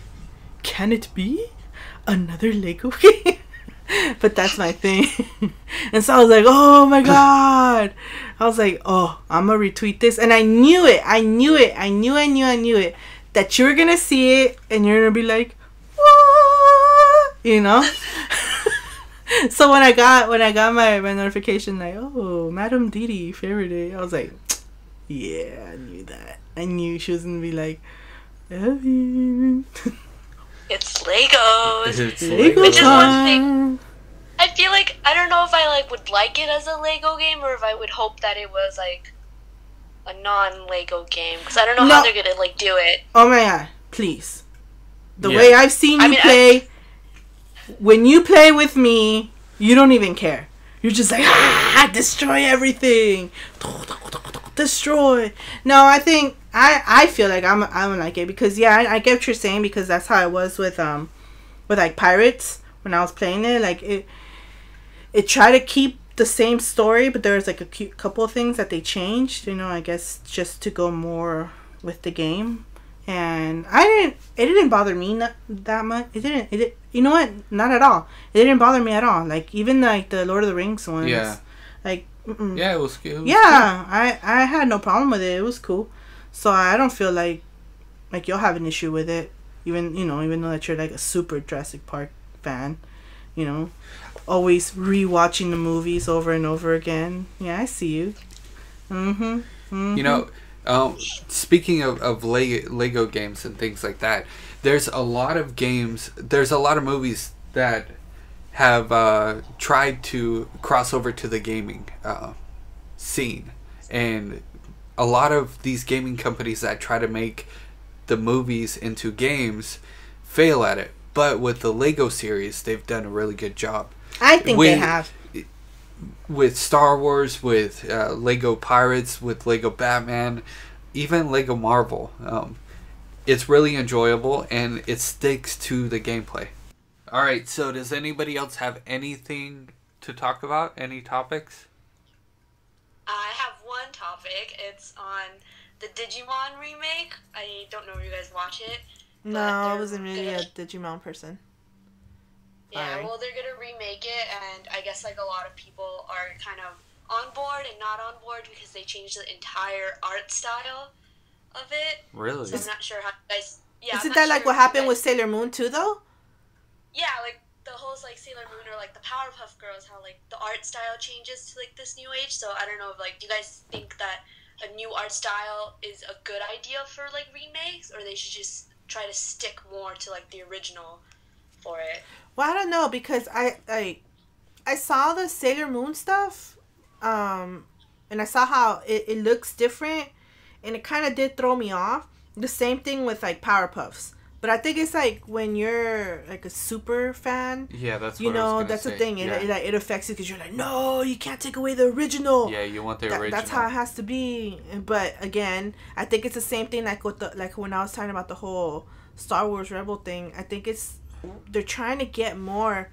Can it be another Lego game? But that's my thing. And so I was like, oh my god! I was like, oh, I'm gonna retweet this, and I knew it. I knew it. I knew. I knew. I knew it. That you're gonna see it, and you're gonna be like, what? You know. So when I got when I got my, my notification, like, oh, Madame Didi favorited, I was like, yeah, I knew that. I knew she was gonna be like, Evan. It's Legos. It's Lego Which time. Is one thing. I feel like I don't know if I like would like it as a Lego game or if I would hope that it was like a non-Lego game, because I don't know no. how they're gonna like do it. Oh my god! Please, the yeah. way I've seen you I mean, play. I, When you play with me, you don't even care. You're just like, ah, destroy everything. Destroy. No, I think I I feel like I'm I would like it because yeah I, I get what you're saying, because that's how I was with um with like Pirates when I was playing it. Like it it tried to keep the same story, but there was like a cute couple of things that they changed, you know, I guess just to go more with the game. And I didn't it didn't bother me not, that much. It didn't it did, you know what? Not at all. It didn't bother me at all. Like even like the Lord of the Rings ones. Yeah. Like mm-mm. Yeah, it was cute. Yeah, I I had no problem with it. It was cool. So I don't feel like like you'll have an issue with it, even you know, even though that you're like a super Jurassic Park fan, you know, always rewatching the movies over and over again. Yeah, I see you. Mm-hmm. Mm-hmm. You know, um, speaking of of Lego, Lego games and things like that, there's a lot of games. There's a lot of movies that have uh, tried to cross over to the gaming uh, scene, and a lot of these gaming companies that try to make the movies into games fail at it. But with the Lego series, they've done a really good job. I think with, they have. With Star Wars, with uh, Lego Pirates, with Lego Batman, even Lego Marvel. Um, it's really enjoyable, and it sticks to the gameplay. All right, so does anybody else have anything to talk about? Any topics? I have one topic. It's on the Digimon remake. I don't know if you guys watch it. No, I wasn't really gonna... a Digimon person. Yeah, right. Well, they're going to remake it, and I guess like a lot of people are kind of on board and not on board because they changed the entire art style of it. Really? So I'm not sure how you guys... Yeah, Isn't that sure like what happened guys... with Sailor Moon too, though? Yeah, like the whole like Sailor Moon or like the Powerpuff Girls, how like the art style changes to like this new age. So I don't know if like, do you guys think that a new art style is a good idea for like remakes, or they should just try to stick more to like the original for it? Well, I don't know, because I I, I saw the Sailor Moon stuff, um, and I saw how it, it looks different, and it kind of did throw me off. The same thing with like Powerpuffs. But I think it's like when you're like a super fan. Yeah, that's what you know. I was that's say. the thing. It yeah. it, it, it affects you because you're like, no, you can't take away the original. Yeah, you want the Th- original. That's how it has to be. But again, I think it's the same thing like with the like when I was talking about the whole Star Wars Rebel thing. I think it's they're trying to get more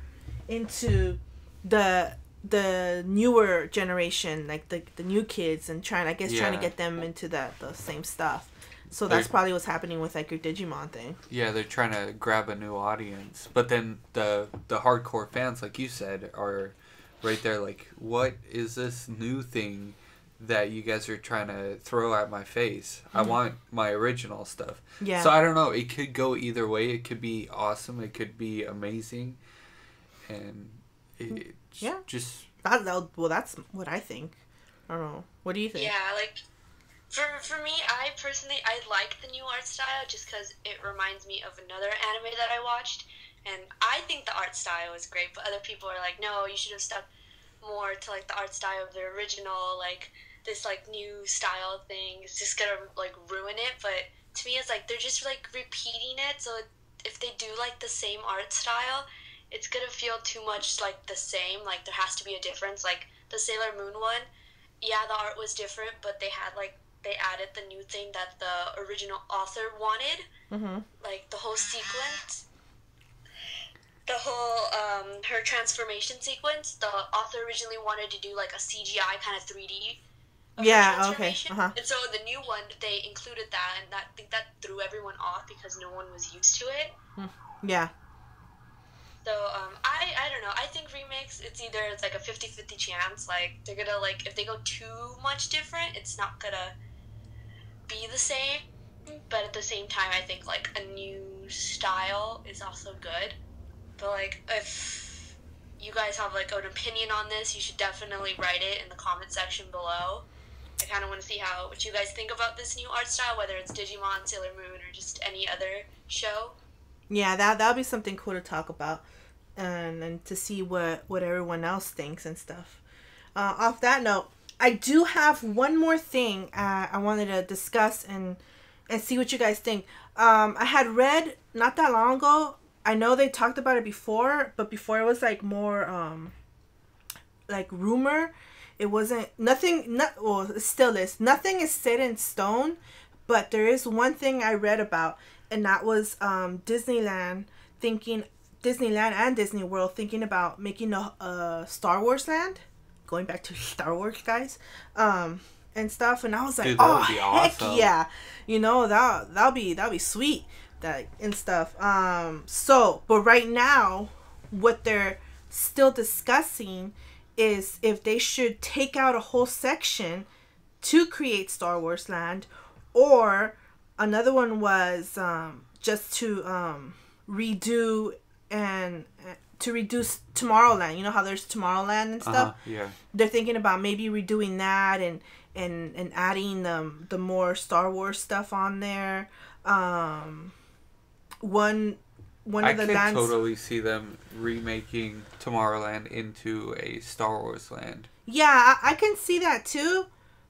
into the the newer generation, like the the new kids, and trying I guess yeah. trying to get them into that the same stuff. So that's they're, probably what's happening with like your Digimon thing. Yeah, they're trying to grab a new audience, but then the the hardcore fans, like you said, are right there. Like, what is this new thing that you guys are trying to throw at my face? Mm-hmm. I want my original stuff. Yeah. So I don't know. It could go either way. It could be awesome. It could be amazing, and it yeah, just that, that, well, that's what I think. I don't know. What do you think? Yeah, like. For for me, I personally, I like the new art style just because it reminds me of another anime that I watched. And I think the art style is great, but other people are like, no, you should have stuck more to, like, the art style of the original. Like, this, like, new style thing is just going to, like, ruin it. But to me, it's like they're just, like, repeating it. So if they do, like, the same art style, it's going to feel too much, like, the same. Like, there has to be a difference. Like, the Sailor Moon one, yeah, the art was different, but they had, like, they added the new thing that the original author wanted, mm-hmm. like the whole sequence, the whole um, her transformation sequence. The author originally wanted to do like a C G I kind of three D yeah, okay. Uh-huh. And so the new one, they included that, and that, I think that threw everyone off because no one was used to it. Yeah. So um, I, I don't know. I think remakes, it's either it's like a fifty-fifty chance. Like they're gonna like if they go too much different, it's not gonna be the same, but at the same time I think like a new style is also good. But like if you guys have like an opinion on this, you should definitely write it in the comment section below. I kind of want to see how what you guys think about this new art style, whether it's Digimon, Sailor Moon, or just any other show. Yeah, that that'll be something cool to talk about, and and to see what what everyone else thinks and stuff. Uh, off that note, I do have one more thing uh, I wanted to discuss and and see what you guys think. Um, I had read not that long ago. I know they talked about it before, but before it was like more um, like rumor. It wasn't nothing. Not well, it still is. Nothing is set in stone, But there is one thing I read about, and that was um, Disneyland thinking, Disneyland and Disney World thinking about making a, a Star Wars land. Going back to Star Wars, guys, um, and stuff. And I was like, dude, oh, heck awesome. Yeah. You know, that, that'll be, that'll be sweet. That and stuff. Um, so, but right now, what they're still discussing is if they should take out a whole section to create Star Wars land, or another one was um, just to um, redo and uh, to reduce Tomorrowland. You know how there's Tomorrowland and stuff. Uh-huh, yeah. They're thinking about maybe redoing that and and and adding the the more Star Wars stuff on there. Um, one one of I the lands. I can totally see them remaking Tomorrowland into a Star Wars land. Yeah, I, I can see that too,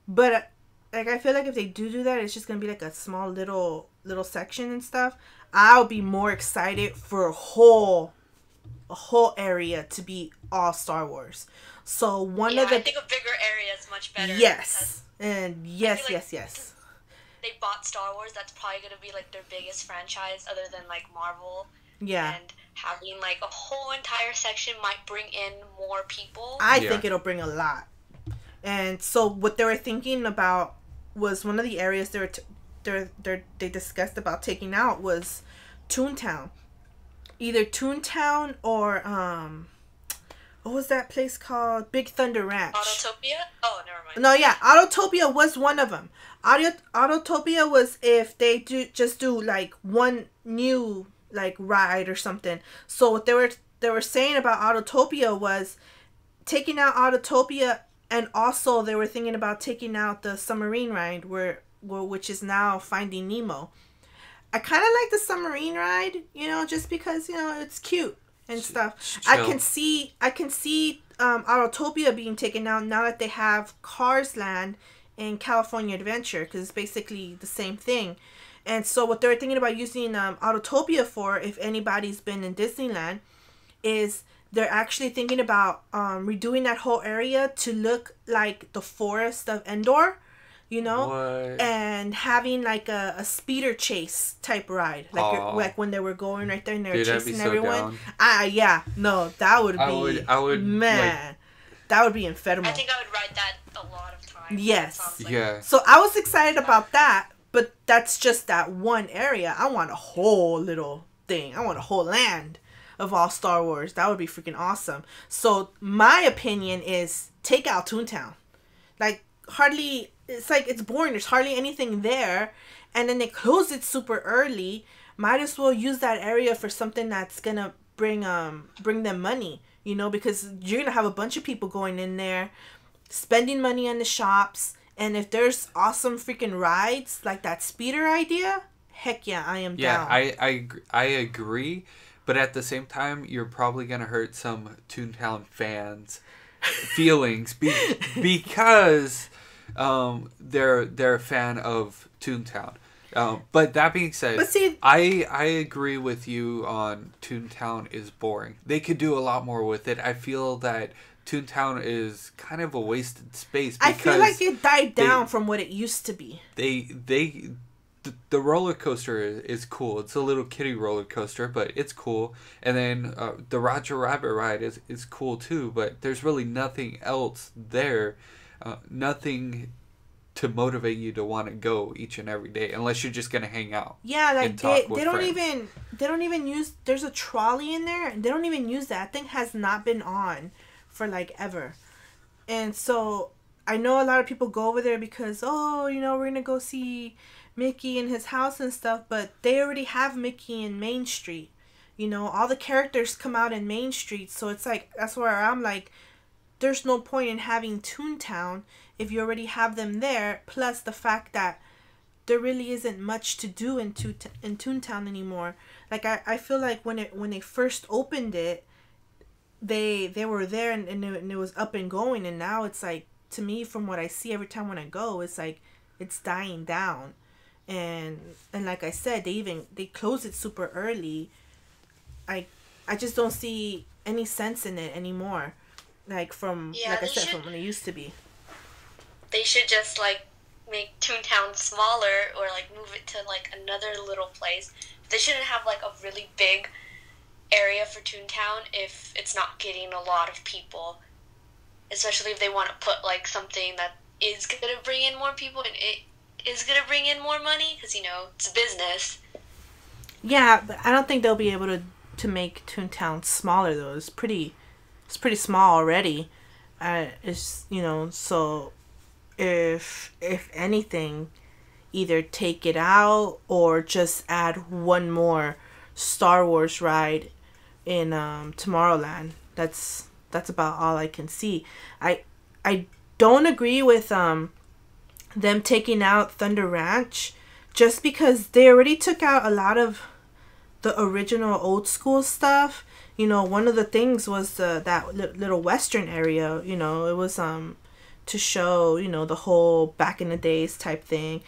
but. Like, I feel like if they do do that, it's just going to be, like, a small little little section and stuff. I'll be more excited for a whole, a whole area to be all Star Wars. So, one yeah, of the... I think a bigger area is much better. Yes. And yes, like yes, yes. They bought Star Wars. That's probably going to be, like, their biggest franchise other than, like, Marvel. Yeah. And having, like, a whole entire section might bring in more people. I yeah. think it'll bring a lot. And so, what they were thinking about... was one of the areas they were t they're, they're, they discussed about taking out was Toontown. Either Toontown or, um, what was that place called? Big Thunder Ranch. Autotopia? Oh, never mind. No, yeah, Autotopia was one of them. Auto Autotopia was if they do just do, like, one new, like, ride or something. So what they were, they were saying about Autotopia was taking out Autotopia. And also, they were thinking about taking out the submarine ride, where, where which is now Finding Nemo. I kind of like the submarine ride, you know, just because, you know, it's cute and stuff. Chill. I can see, I can see um, Autotopia being taken out now that they have Cars Land and California Adventure, because it's basically the same thing. And so, what they were thinking about using um, Autotopia for, if anybody's been in Disneyland, is... they're actually thinking about um, redoing that whole area to look like the forest of Endor, you know, what? And having like a, a speeder chase type ride, like oh. like when they were going right there and they were Dude, chasing everyone. Ah, so uh, yeah, no, that would be. I would, I would man, like, that would be infernal. I think I would ride that a lot of times. Yes, like. Yeah. So I was excited about that, but that's just that one area. I want a whole little thing. I want a whole land. Of all Star Wars. That would be freaking awesome. So my opinion is take out Toontown. Like hardly, it's like it's boring. There's hardly anything there. And then they close it super early. Might as well use that area for something that's going to bring um bring them money. You know, because you're going to have a bunch of people going in there. Spending money on the shops. And if there's awesome freaking rides like that speeder idea. Heck yeah, I am yeah, down. Yeah, I, I, I agree. But at the same time, you're probably going to hurt some Toontown fans' feelings be because um, they're they're a fan of Toontown. Um, but that being said, see, I, I agree with you on Toontown is boring. They could do a lot more with it. I feel that Toontown is kind of a wasted space. I feel like it died down they, from what it used to be. They... they The roller coaster is cool. It's a little kiddie roller coaster, but it's cool. And then uh, the Roger Rabbit ride is, is cool too, but there's really nothing else there. Uh, nothing to motivate you to want to go each and every day, unless you're just going to hang out. Yeah, like they, they don't friends. even they don't even use... There's a trolley in there, and they don't even use that. That thing has not been on for like ever. And so I know a lot of people go over there because, oh, you know, we're going to go see... Mickey and his house and stuff, but they already have Mickey in Main Street. You know, all the characters come out in Main Street, so it's like, that's where I'm like, there's no point in having Toontown if you already have them there, plus the fact that there really isn't much to do in, to in Toontown anymore. Like, I, I feel like when it when they first opened it, they they were there and, and, it, and it was up and going, and now it's like, to me, from what I see every time when I go, it's like, it's dying down. And and like I said, they even they close it super early. I I just don't see any sense in it anymore. Like from yeah, like I said, should, from when it used to be. They should just like make Toontown smaller or like move it to like another little place. They shouldn't have like a really big area for Toontown if it's not getting a lot of people, especially if they want to put like something that is going to bring in more people and it is going to bring in more money, because you know it's business. Yeah, but I don't think they'll be able to to make Toontown smaller though. It's pretty it's pretty small already. Uh, it's, you know, so if if anything, either take it out or just add one more Star Wars ride in um, Tomorrowland. That's that's about all I can see. I I don't agree with um them taking out Thunder Ranch, just because they already took out a lot of the original old school stuff. You know, one of the things was the that li little western area. You know, it was um to show, you know, the whole back in the days type thing,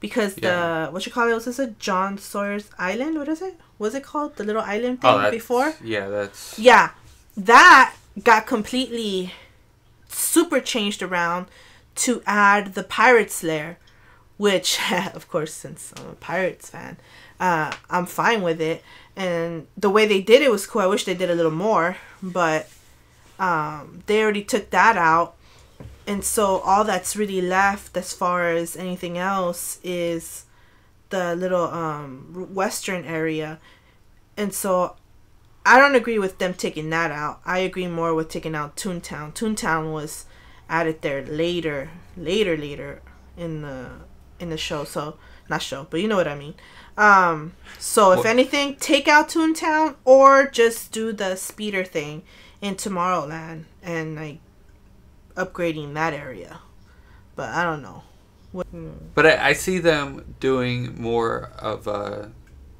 because yeah. the what you call it was this a John Sawyer's Island? What is it? Was it called the little island thing oh, before? Yeah, that's yeah, that got completely super changed around to add the Pirates Lair, which of course, since I'm a Pirates fan, uh, I'm fine with it. And the way they did it was cool. I wish they did a little more, but um, they already took that out. And so all that's really left as far as anything else is the little um, western area. And so I don't agree with them taking that out. I agree more with taking out Toontown. Toontown was added there later, later, later in the in the show. So, not show, but you know what I mean. Um, so if well, anything, take out Toontown or just do the speeder thing in Tomorrowland and like upgrading that area, but I don't know. What but I, I see them doing more of uh,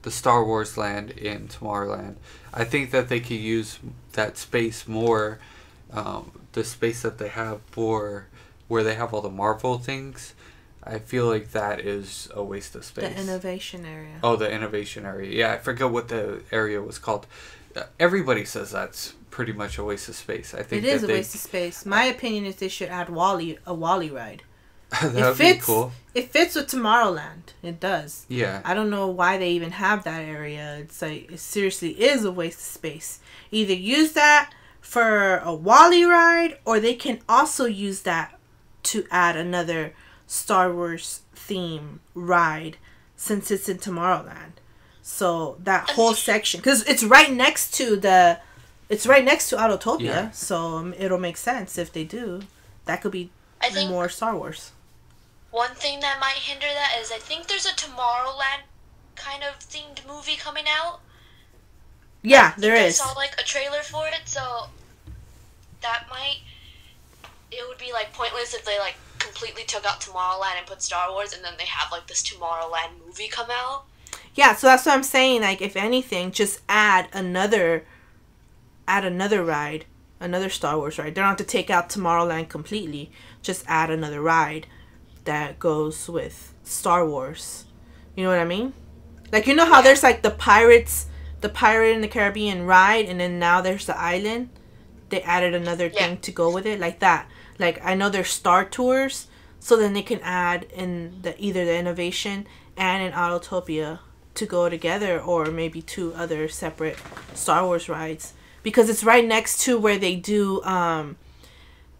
the Star Wars land in Tomorrowland. I think that they could use that space more, um, the space that they have for where they have all the Marvel things. I feel like that is a waste of space. The innovation area. Oh, the innovation area. Yeah, I forgot what the area was called. Everybody says that's pretty much a waste of space. I think it is that a they, waste of space. My uh, opinion is they should add WALL-E, a WALL-E ride. That it would fits, be cool. It fits with Tomorrowland. It does. Yeah. I don't know why they even have that area. It's like, it seriously is a waste of space. Either use that for a WALL-E ride, or they can also use that to add another Star Wars theme ride, since it's in Tomorrowland. So that whole section, because it's right next to the, it's right next to Autotopia, yeah. So um, it'll make sense if they do. That could be I think more Star Wars. One thing that might hinder that is I think there's a Tomorrowland kind of themed movie coming out. Yeah, I there is. I saw like a trailer for it, so that might. It would be like pointless if they like completely took out Tomorrowland and put Star Wars, and then they have like this Tomorrowland movie come out. Yeah, so that's what I'm saying. Like, if anything, just add another, add another ride, another Star Wars ride. They don't have to take out Tomorrowland completely. Just add another ride that goes with Star Wars. You know what I mean? Like, you know how there's like the Pirates, the Pirate in the Caribbean ride, and then now there's the island. They added another yeah. thing to go with it, like that. Like, I know there's Star Tours, so then they can add in the either the Innovation and in Autotopia to go together, or maybe two other separate Star Wars rides, because it's right next to where they do um,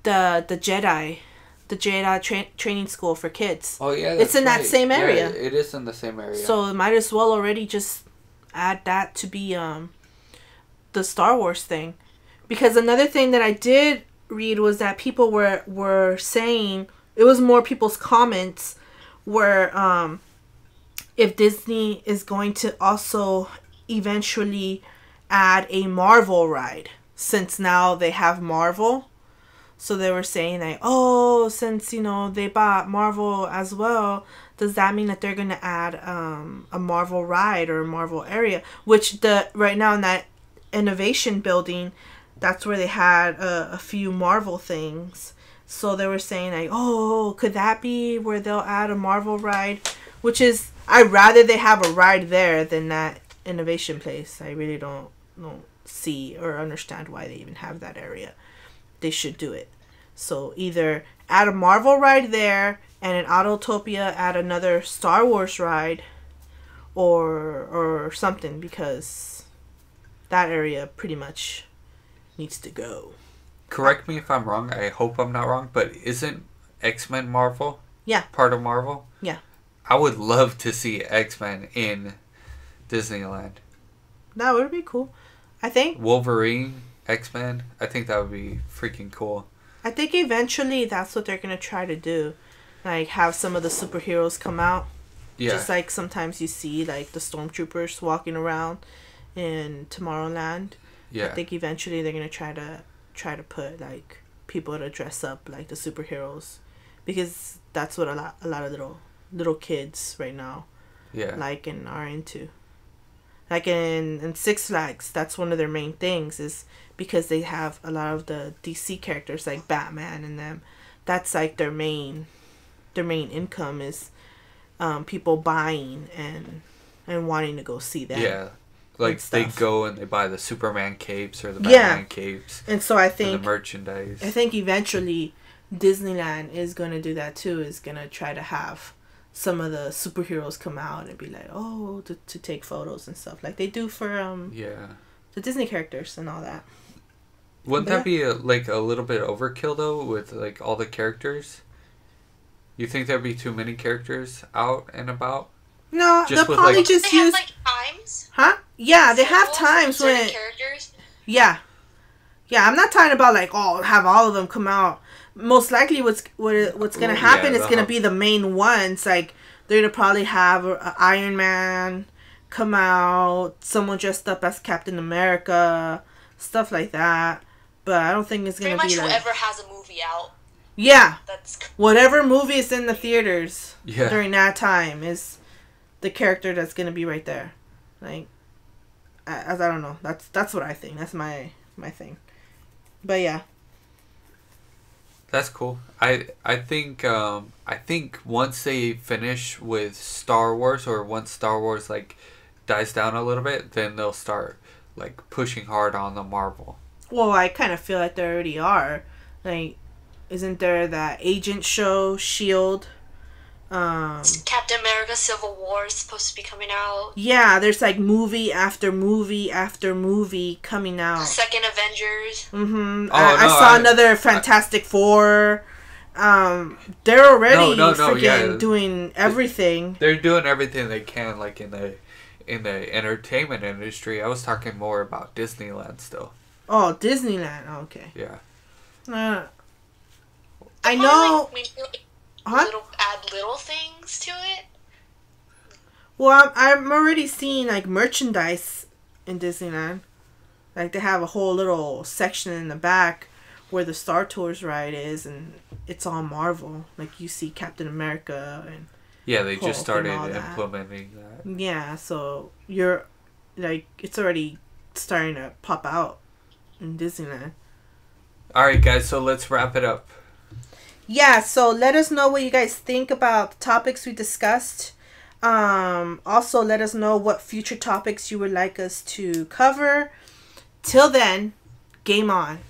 the the Jedi, the Jedi tra training school for kids. Oh yeah, that's it's in right. that same area. Yeah, it is in the same area. So it might as well already just add that to be um, the Star Wars thing, because another thing that I did read was that people were were saying, it was more people's comments were um if Disney is going to also eventually add a Marvel ride, since now they have Marvel. So they were saying like, oh, since you know they bought Marvel as well, does that mean that they're going to add um a Marvel ride or a Marvel area, which the right now in that Innovation building, that's where they had uh, a few Marvel things. So they were saying like, oh, could that be where they'll add a Marvel ride? Which is, I'd rather they have a ride there than that Innovation place. I really don't, don't see or understand why they even have that area. They should do it. So either add a Marvel ride there and an Autotopia at another Star Wars ride, or or something, because that area pretty much needs to go. Correct me if I'm wrong. I hope I'm not wrong, but isn't X-Men Marvel? Yeah. Part of Marvel? Yeah. I would love to see X-Men in Disneyland. That would be cool. I think Wolverine, X-Men, I think that would be freaking cool. I think eventually that's what they're going to try to do. Like, have some of the superheroes come out. Yeah. Just like sometimes you see, like, the stormtroopers walking around in Tomorrowland. Yeah. I think eventually they're going to try to try to put, like, people to dress up like the superheroes. Because that's what a lot, a lot of little little kids right now yeah. like and are into. Like in, in Six Flags, that's one of their main things, is because they have a lot of the D C characters like Batman and them. That's like their main their main income is um, people buying and and wanting to go see them. Yeah, like they go and they buy the Superman capes or the Batman yeah. capes. And so I think the merchandise. I think eventually Disneyland is going to do that too. Is going to try to have some of the superheroes come out and be like, oh, to, to take photos and stuff like they do for um yeah the Disney characters and all that. Wouldn't but, that be a, like a little bit overkill though with like all the characters? You think there'd be too many characters out and about? No, just they'll probably like, just they use have, like, times. Huh? Yeah, they have times when characters. Yeah, yeah. I'm not talking about like oh have all of them come out. Most likely what's what, what's going to happen yeah, is going to be the main ones. Like, they're going to probably have a, a Iron Man come out, someone dressed up as Captain America, stuff like that. But I don't think it's going to be like... Pretty much whoever has a movie out. Yeah. That's whatever movie is in the theaters yeah. during that time is the character that's going to be right there. Like, I, I don't know. That's that's what I think. That's my, my thing. But yeah. That's cool. I I think um, I think once they finish with Star Wars, or once Star Wars like dies down a little bit, then they'll start like pushing hard on the Marvel. Well, I kind of feel like they already are. Like, isn't there that Agent show, S H I E L D? Um, Captain America: Civil War is supposed to be coming out. Yeah, there's like movie after movie after movie coming out. The second Avengers. Mm-hmm. Oh, I, no, I saw I, another Fantastic I, Four. Um, they're already no, no, no, freaking yeah. doing everything. They're doing everything they can, like in the in the entertainment industry. I was talking more about Disneyland still. Oh, Disneyland. Oh, okay. Yeah. Uh, I know. Huh? Little, add little things to it. Well, I'm, I'm already seeing like merchandise in Disneyland. Like, they have a whole little section in the back where the Star Tours ride is, and it's all Marvel. Like, you see Captain America and yeah, they Hulk just started implementing that. that. Yeah, so you're like, it's already starting to pop out in Disneyland. All right, guys, so let's wrap it up. Yeah, so let us know what you guys think about the topics we discussed. Um, also, let us know what future topics you would like us to cover. Till then, game on.